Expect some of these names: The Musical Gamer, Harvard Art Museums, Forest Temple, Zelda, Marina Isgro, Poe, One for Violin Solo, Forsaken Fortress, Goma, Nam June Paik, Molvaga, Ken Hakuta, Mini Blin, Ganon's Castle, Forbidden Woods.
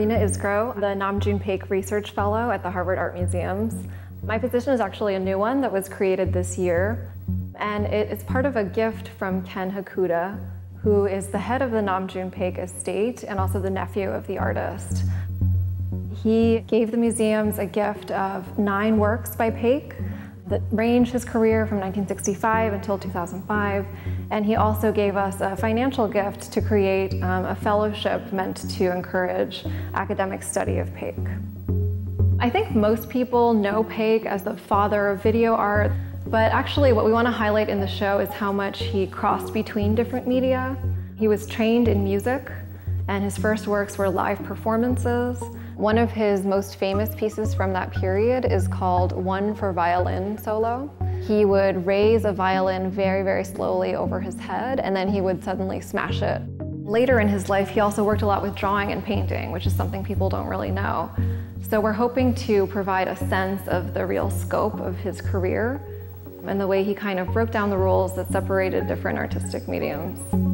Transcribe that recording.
Marina Isgro, the Nam June Paik Research Fellow at the Harvard Art Museums. My position is actually a new one that was created this year, and it is part of a gift from Ken Hakuta, who is the head of the Nam June Paik estate and also the nephew of the artist. He gave the museums a gift of 9 works by Paik that range his career from 1965 until 2005. And he also gave us a financial gift to create a fellowship meant to encourage academic study of Paik. I think most people know Paik as the father of video art, but actually what we want to highlight in the show is how much he crossed between different media. He was trained in music, and his first works were live performances. One of his most famous pieces from that period is called One for Violin Solo. He would raise a violin very, very slowly over his head, and then he would suddenly smash it. Later in his life, he also worked a lot with drawing and painting, which is something people don't really know. So we're hoping to provide a sense of the real scope of his career and the way he kind of broke down the rules that separated different artistic mediums.